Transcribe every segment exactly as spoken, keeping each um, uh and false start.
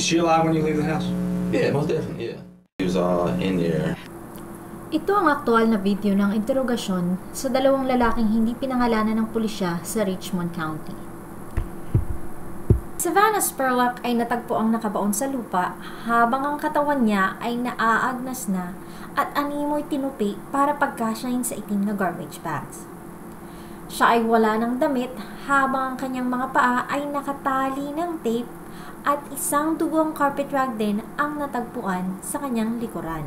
Is she alive when you leave the house? Yeah, most definitely, yeah. She was all in there. Ito ang aktual na video ng interogasyon sa dalawang lalaking hindi pinangalanan ng pulisya sa Richmond County. Savannah Spurlock ay natagpo ang nakabaon sa lupa habang ang katawan niya ay naaagnas na at animoy tinupi para pagkasyahin sa itim na garbage bags. Siya ay wala ng damit habang ang kanyang mga paa ay nakatali ng tape at isang dugong carpet rag din ang natagpuan sa kanyang likuran.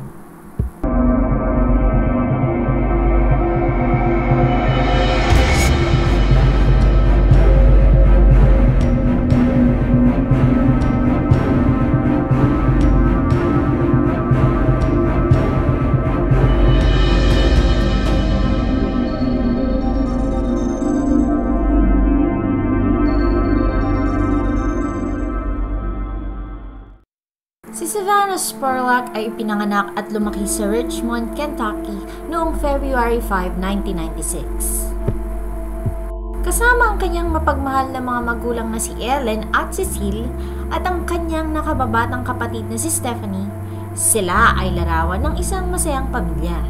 Si Savannah Spurlock ay ipinanganak at lumaki sa Richmond, Kentucky noong February five, nineteen ninety-six. Kasama ang kanyang mapagmahal na mga magulang na si Ellen at si Syl at ang kanyang nakababatang kapatid na si Stephanie, sila ay larawan ng isang masayang pamilya.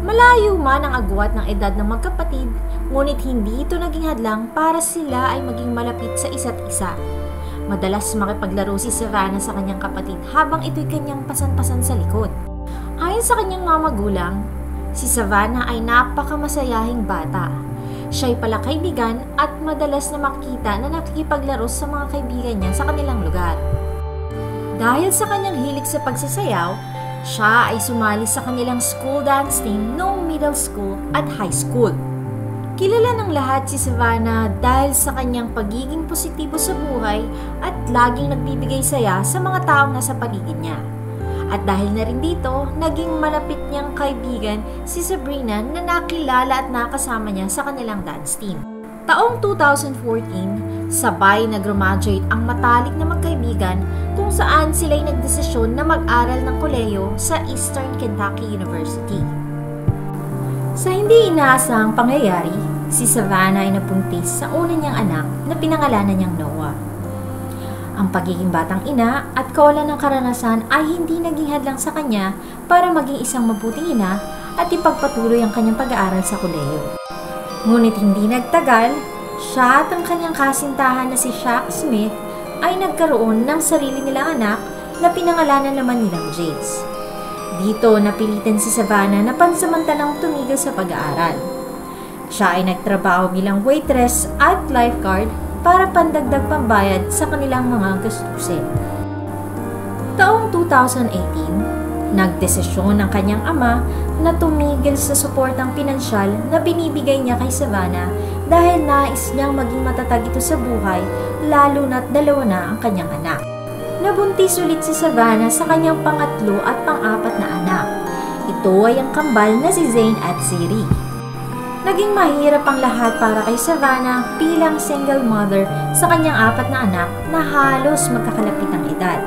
Malayo man ang agwat ng edad ng magkapatid, ngunit hindi ito naging hadlang para sila ay maging malapit sa isa't isa. Madalas makipaglaro si Savannah sa kanyang kapatid habang ito'y kanyang pasan-pasan sa likod. Ayon sa kanyang mga magulang, si Savannah ay napakamasayahing bata. Siya'y palakaibigan at madalas na makita na nakikipaglaro sa mga kaibigan niya sa kanilang lugar. Dahil sa kanyang hilig sa pagsasayaw, siya ay sumali sa kanilang school dance team noong middle school at high school. Kilala ng lahat si Savannah dahil sa kanyang pagiging positibo sa buhay at laging nagbibigay saya sa mga taong nasa paligid niya. At dahil na rin dito, naging malapit niyang kaibigan si Sabrina na nakilala at nakasama niya sa kanilang dance team. Taong two thousand fourteen, sabay nag-graduate ang matalik na magkaibigan kung saan sila'y nagdesisyon na mag-aral ng kolehiyo sa Eastern Kentucky University. Sa hindi inaasahang pangyayari, si Savannah ay napuntis sa una niyang anak na pinangalanan niyang Noah. Ang pagiging batang ina at kawalan ng karanasan ay hindi naging hadlang sa kanya para maging isang mabuting ina at ipagpatuloy ang kanyang pag-aaral sa kolehiyo. Ngunit hindi nagtagal, siya at ang kanyang kasintahan na si Shaq Smith ay nagkaroon ng sarili nilang anak na pinangalanan naman nilang Jace. Dito, napilitan si Savannah na pansamantalang tumigil sa pag-aaral. Siya ay nagtrabaho bilang waitress at lifeguard para pandagdag pambayad sa kanilang mga gastusin. Taong two thousand eighteen, nagdesisyon ang kanyang ama na tumigil sa suportang pinansyal na binibigay niya kay Savannah dahil nais niyang maging matatag ito sa buhay lalo na't dalawa na ang kanyang anak. Nabuntis ulit si Savannah sa kanyang pangatlo at pang-apat na anak. Ito ay ang kambal na si Zane at Siri. Naging mahirap ang lahat para kay Savannah bilang single mother sa kanyang apat na anak na halos magkakalapit ang edad.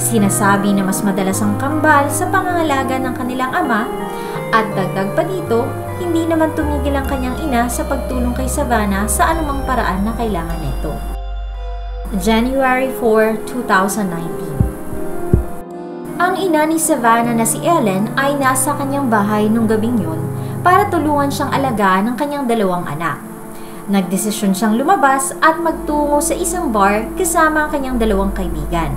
Sinasabi na mas madalas ang kambal sa pangangalaga ng kanilang ama at dagdag pa dito, hindi naman tumigil ang kanyang ina sa pagtulong kay Savannah sa anumang paraan na kailangan nito. January four, two thousand nineteen. Ang ina ni Savannah na si Ellen ay nasa kanyang bahay nung gabing yun para tulungan siyang alagaan ng kanyang dalawang anak. Nagdesisyon siyang lumabas at magtungo sa isang bar kasama ang kanyang dalawang kaibigan.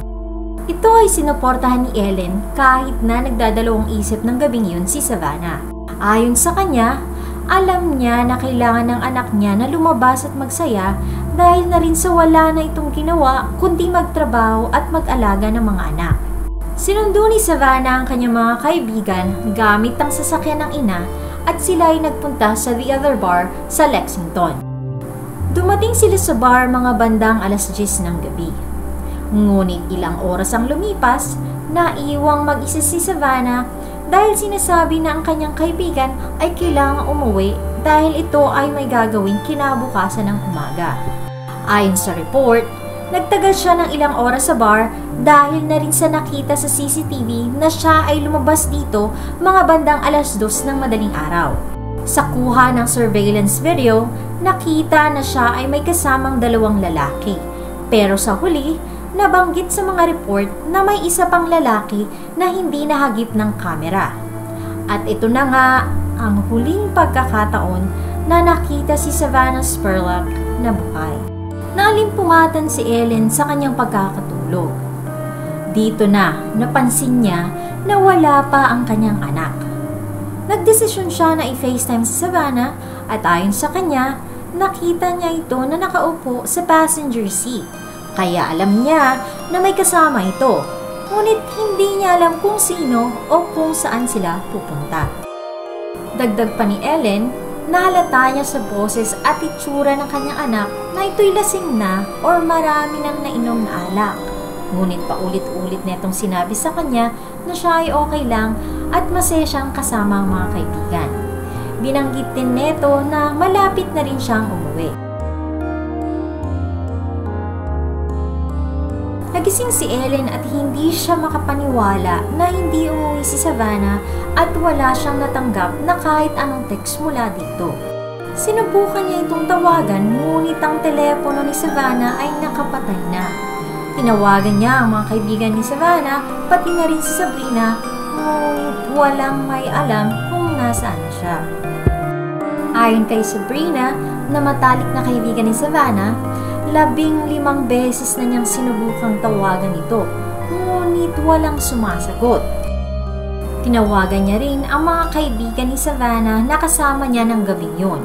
Ito ay sinuportahan ni Ellen kahit na nagdadalawang isip ng gabing yun si Savannah. Ayon sa kanya, alam niya na kailangan ng anak niya na lumabas at magsaya dahil na rin sa wala na itong ginawa kundi magtrabaho at mag-alaga ng mga anak. Sinundo ni Savannah ang kanyang mga kaibigan gamit ang sasakyan ng ina at sila ay nagpunta sa The Other Bar sa Lexington. Dumating sila sa bar mga bandang alas diyes ng gabi. Ngunit ilang oras ang lumipas, naiwang mag-isa si Savannah dahil sinasabi na ang kanyang kaibigan ay kailangang umuwi dahil ito ay may gagawin kinabukasan ng umaga. Ayon sa report, nagtagal siya ng ilang oras sa bar dahil na rin sa nakita sa C C T V na siya ay lumabas dito mga bandang alas dos ng madaling araw. Sa kuha ng surveillance video, nakita na siya ay may kasamang dalawang lalaki. Pero sa huli, nabanggit sa mga report na may isa pang lalaki na hindi nahagip ng kamera. At ito na nga ang huling pagkakataon na nakita si Savannah Spurlock na buhay. Naalimpungatan si Ellen sa kanyang pagkakatulog. Dito na napansin niya na wala pa ang kanyang anak. Nagdesisyon siya na i-FaceTime si Savannah at ayon sa kanya, nakita niya ito na nakaupo sa passenger seat. Kaya alam niya na may kasama ito, ngunit hindi niya alam kung sino o kung saan sila pupunta. Dagdag pa ni Ellen, nahalata niya sa boses at itsura ng kanyang anak na ito'y lasing na or marami nang nainom na alak. Ngunit paulit-ulit netong sinabi sa kanya na siya ay okay lang at masaya siyang kasama ang mga kaibigan. Binanggit din neto na malapit na rin siyang umuwi. Nagising si Ellen at hindi siya makapaniwala na hindi umuwi si Savannah at wala siyang natanggap na kahit anong text mula dito. Sinubukan niya itong tawagan ngunit ang telepono ni Savannah ay nakapatay na. Tinawagan niya ang mga kaibigan ni Savannah pati na rin si Sabrina ngunit walang may alam kung nasaan siya. Ayon kay Sabrina na matalik na kaibigan ni Savannah, labing limang beses na niyang sinubukang tawagan ito, ngunit walang sumasagot. Tinawagan niya rin ang mga kaibigan ni Savannah na kasama niya ng gabing yun.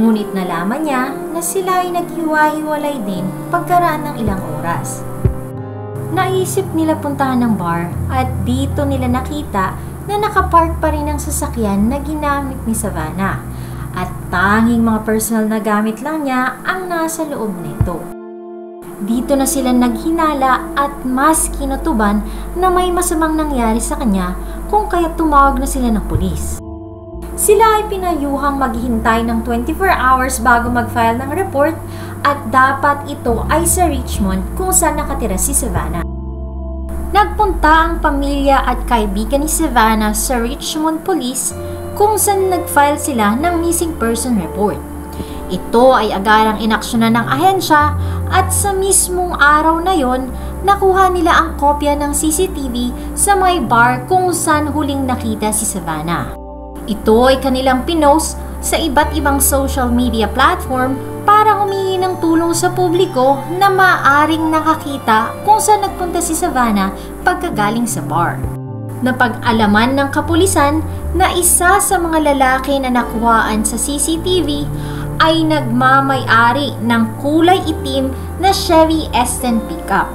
Ngunit nalaman niya na sila ay naghiwa-hiwalay din pagkaraan ng ilang oras. Naisip nila puntahan ng bar at dito nila nakita na nakapark pa rin ang sasakyan na ginamit ni Savannah. At tanging mga personal na gamit lang niya ang nasa loob nito. Dito na sila naghinala at mas kinutuban na may masamang nangyari sa kanya kung kaya tumawag na sila ng pulis. Sila ay pinayuhang maghintay ng twenty-four hours bago mag-file ng report at dapat ito ay sa Richmond kung saan nakatira si Savannah. Nagpunta ang pamilya at kaibigan ni Savannah sa Richmond Police kung saan nag-file sila ng missing person report. Ito ay agarang inaksyonan ng ahensya at sa mismong araw na yon, nakuha nila ang kopya ng C C T V sa may bar kung saan huling nakita si Savannah. Ito ay kanilang pinost sa iba't ibang social media platform para humingi ng tulong sa publiko na maaring nakakita kung saan nagpunta si Savannah pagkagaling sa bar. Napag-alaman ng kapulisan na isa sa mga lalaki na nakuhaan sa C C T V ay nagmamay-ari ng kulay itim na Chevy S ten pickup.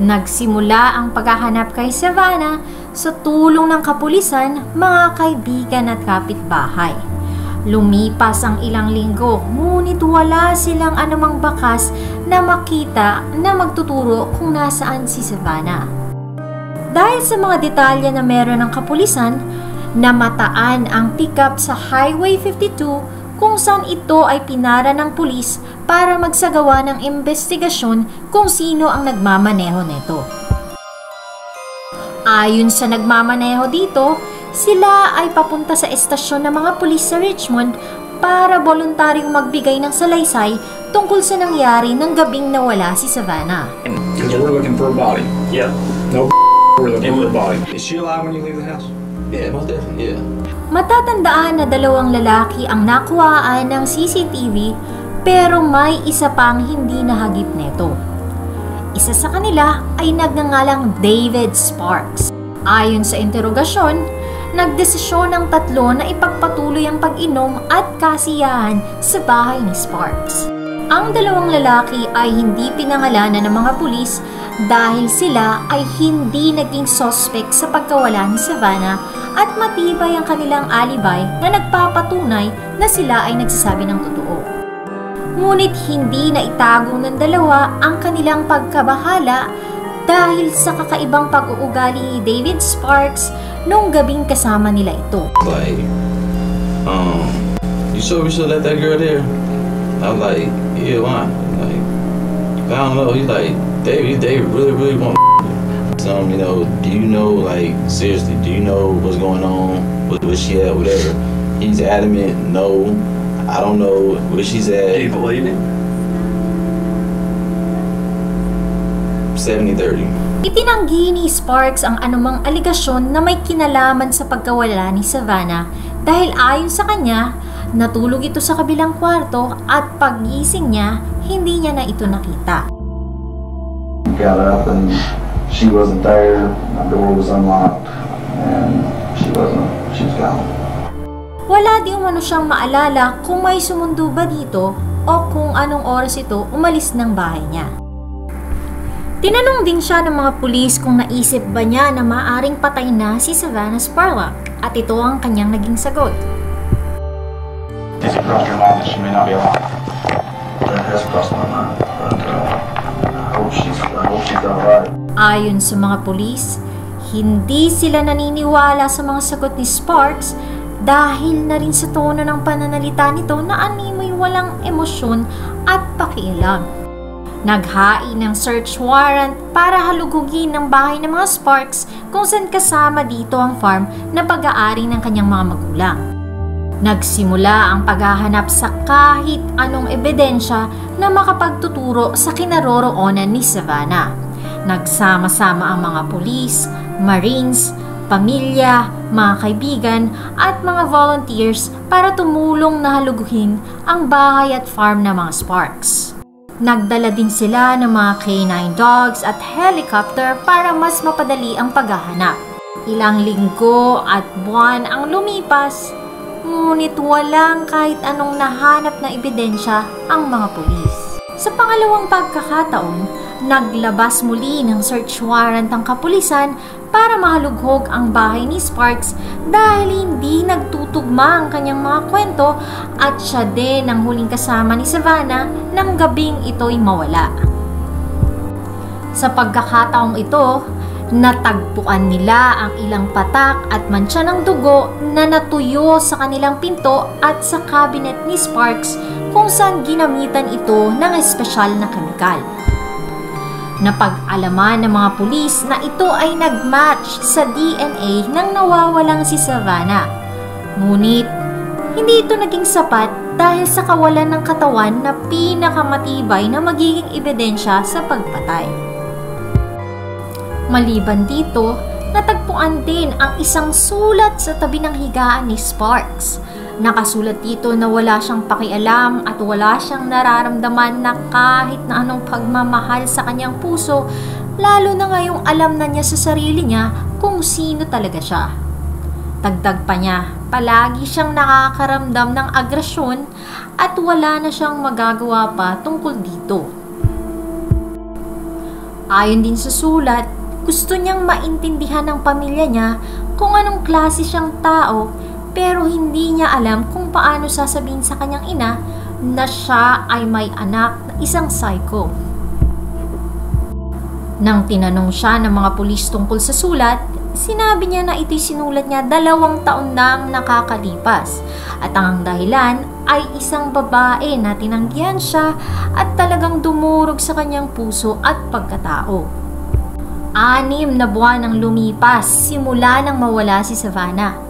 Nagsimula ang paghahanap kay Savannah sa tulong ng kapulisan, mga kaibigan at kapitbahay. Lumipas ang ilang linggo ngunit wala silang anumang bakas na makita na magtuturo kung nasaan si Savannah. Dahil sa mga detalye na meron ng kapulisan, namataan ang pickup sa Highway fifty-two kung saan ito ay pinara ng pulis para magsagawa ng investigasyon kung sino ang nagmamaneho nito. Ayon sa nagmamaneho dito, sila ay papunta sa estasyon ng mga pulis sa Richmond para voluntaryong magbigay ng salaysay tungkol sa nangyari ng gabing nawala si Savannah. Because we're looking for a body. Yeah. No. Is she alive when you leave the house? Yeah, most definitely, yeah. Matatandaan na dalawang lalaki ang nakuhaan ng C C T V pero may isa pang hindi nahagip nito. Isa sa kanila ay nagngangalang David Sparks. Ayon sa interogasyon, nagdesisyon ng tatlo na ipagpatuloy ang pag-inom at kasiyahan sa bahay ni Sparks. Ang dalawang lalaki ay hindi pinangalanan ng mga pulis dahil sila ay hindi naging sospek sa pagkawala ni Savannah at matibay ang kanilang alibay na nagpapatunay na sila ay nagsasabi ng totoo. Ngunit hindi na itago ng dalawa ang kanilang pagkabahala dahil sa kakaibang pag-uugali ni David Sparks noong gabing kasama nila ito. Like, um, you sure we should let that girl there? I'm like, yeah, why? Like, I don't know. He's like, David, David really, really want to tell him, you know, do you know, like, seriously, do you know what's going on? What, where she at, whatever? He's adamant, no, I don't know where she's at. Do you believe him? seventy thirty. Itinanggi ni Sparks ang anumang aligasyon na may kinalaman sa pagkawala ni Savannah dahil ayon sa kanya, natulog ito sa kabilang kwarto at paggising niya, hindi niya na ito nakita. Got up and she wasn't there. The door was unlocked and she wasn't. She was gone. Wala di umano siyang maalala kung may sumundo ba dito o kung anong oras ito umalis ng bahay niya. Tinanong din siya ng mga pulis kung naisip ba niya na maaring patay na si Savannah Spurlock at ito ang kanyang naging sagot. Is it crossed your mind that she may not be alive? That has crossed my mind. But, uh, I hope she's, I hope she's alright. Ayon sa mga pulis, hindi sila naniniwala sa mga sagot ni Sparks dahil na rin sa tono ng pananalita nito na animoy walang emosyon at pakialam. Naghain ng search warrant para halugugin ang bahay ng mga Sparks kung saan kasama dito ang farm na pag-aari ng kanyang mga magulang. Nagsimula ang paghahanap sa kahit anong ebidensya na makapagtuturo sa kinaroroonan ni Savannah. Nagsama-sama ang mga pulis, marines, pamilya, mga kaibigan at mga volunteers para tumulong na haluguhin ang bahay at farm ng mga Sparks. Nagdala din sila ng mga K nine dogs at helicopter para mas mapadali ang paghahanap. Ilang linggo at buwan ang lumipas, ngunit walang kahit anong nahanap na ebidensya ang mga pulis. Sa pangalawang pagkakataon, naglabas muli ng search warrant ang kapulisan para mahalughog ang bahay ni Sparks dahil hindi nagtutugma ang kanyang mga kwento at siya din ang huling kasama ni Savannah nang gabing ito'y mawala. Sa pagkakataong ito, natagpuan nila ang ilang patak at mantsa ng dugo na natuyo sa kanilang pinto at sa cabinet ni Sparks kung saan ginamitan ito ng espesyal na kemikal. Napag-alaman ng mga pulis na ito ay nagmatch sa D N A ng nawawalang si Savannah. Ngunit, hindi ito naging sapat dahil sa kawalan ng katawan na pinakamatibay na magiging ebidensya sa pagpatay. Maliban dito, natagpuan din ang isang sulat sa tabi ng higaan ni Sparks. Nakasulat dito na wala siyang pakialam at wala siyang nararamdaman na kahit na anong pagmamahal sa kanyang puso, lalo na ngayong alam na niya sa sarili niya kung sino talaga siya. Dagdag pa niya, palagi siyang nakakaramdam ng agresyon at wala na siyang magagawa pa tungkol dito. Ayon din sa sulat, gusto niyang maintindihan ng pamilya niya kung anong klase siyang tao pero hindi niya alam kung paano sasabihin sa kanyang ina na siya ay may anak na isang psycho. Nang tinanong siya ng mga pulis tungkol sa sulat, sinabi niya na ito'y sinulat niya dalawang taon nang nakakalipas at ang dahilan ay isang babae na tinanggihan siya at talagang dumurog sa kanyang puso at pagkatao. Anim na buwan ang lumipas simula nang mawala si Savannah.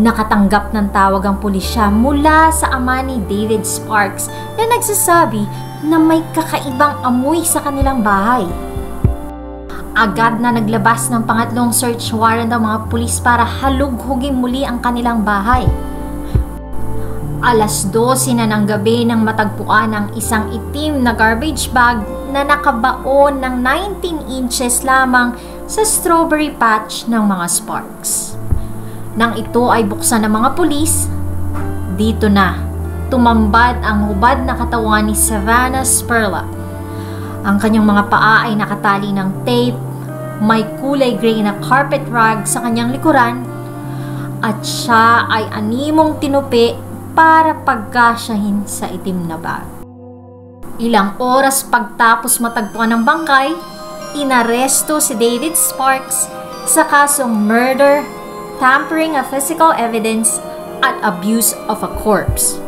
Nakatanggap ng tawag ang pulisya mula sa ama ni David Sparks na nagsasabi na may kakaibang amoy sa kanilang bahay. Agad na naglabas ng pangatlong search warrant ang mga pulis para halughugin muli ang kanilang bahay. alas dose na ng gabi nang matagpuan ang isang itim na garbage bag na nakabaon ng nineteen inches lamang sa strawberry patch ng mga Sparks. Nang ito ay buksan ng mga pulis, dito na tumambad ang hubad na katawan ni Savannah Spurlock. Ang kanyang mga paa ay nakatali ng tape, may kulay gray na carpet rag sa kanyang likuran, at siya ay animong tinupi para pagkasyahin sa itim na bag. Ilang oras pagtapos matagpuan ng bangkay, inaresto si David Sparks sa kasong murder, tampering of physical evidence, at abuse of a corpse.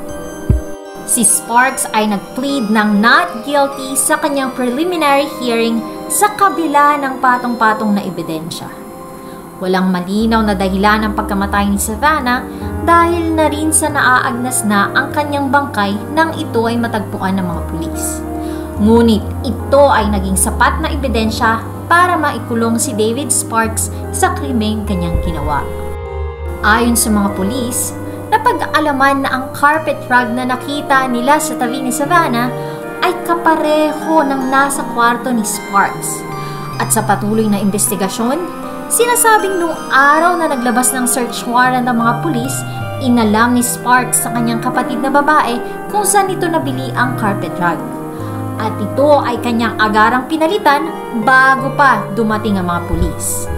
Si Sparks ay nag-plead ng not guilty sa kanyang preliminary hearing sa kabila ng patong-patong na ebidensya. Walang malinaw na dahilan ng pagkamatay ni Savannah dahil na rin sa naaagnas na ang kanyang bangkay nang ito ay matagpuan ng mga pulis. Ngunit ito ay naging sapat na ebidensya para maikulong si David Sparks sa krimeng kanyang ginawa. Ayon sa mga pulis, napag-alaman na ang carpet rug na nakita nila sa tabi ni Savannah ay kapareho ng nasa kwarto ni Sparks. At sa patuloy na investigasyon, sinasabing noong araw na naglabas ng search warrant ng mga pulis, inalam ni Sparks sa kanyang kapatid na babae kung saan ito nabili ang carpet rug. At ito ay kanyang agarang pinalitan bago pa dumating ang mga pulis.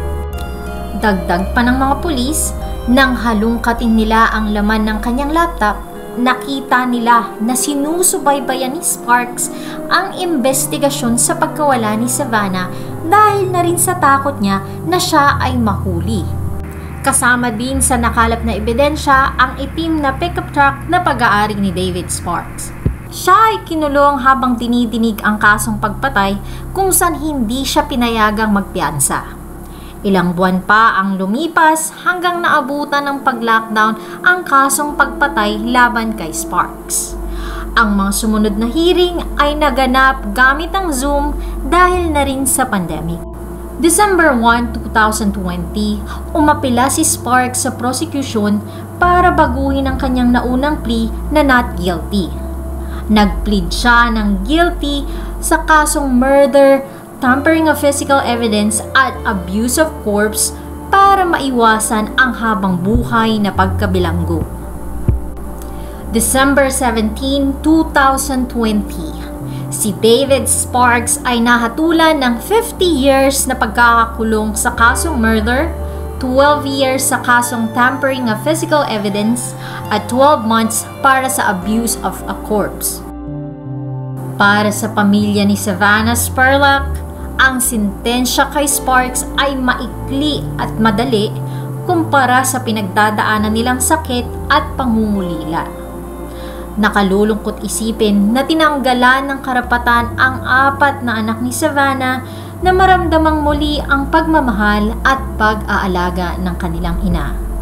Dagdag pa ng mga pulis, nang halungkatin nila ang laman ng kanyang laptop, nakita nila na sinusubaybayan ni Sparks ang investigasyon sa pagkawala ni Savannah dahil na rin sa takot niya na siya ay mahuli. Kasama din sa nakalap na ebidensya ang itim na pickup truck na pag-aari ni David Sparks. Siya ay kinulong habang dinidinig ang kasong pagpatay kung saan hindi siya pinayagang magpiyansa. Ilang buwan pa ang lumipas hanggang naabutan ng pag-lockdown ang kasong pagpatay laban kay Sparks. Ang mga sumunod na hearing ay naganap gamit ang Zoom dahil na rin sa pandemic. December one, two thousand twenty, umapila si Sparks sa prosecution para baguhin ang kanyang naunang plea na not guilty. Nag-plead siya ng guilty sa kasong murder, tampering of physical evidence at abuse of corpse para maiwasan ang habang buhay na pagkabilanggo. December seventeenth, two thousand twenty, si David Sparks ay nahatulan ng fifty years na pagkakakulong sa kasong murder, twelve years sa kasong tampering of physical evidence at twelve months para sa abuse of a corpse. Para sa pamilya ni Savannah Spurlock, ang sintensya kay Sparks ay maikli at madali kumpara sa pinagdadaanan nilang sakit at pangungulila. Nakalulungkot isipin na tinanggalan ng karapatan ang apat na anak ni Savannah na maramdamang muli ang pagmamahal at pag-aalaga ng kanilang ina.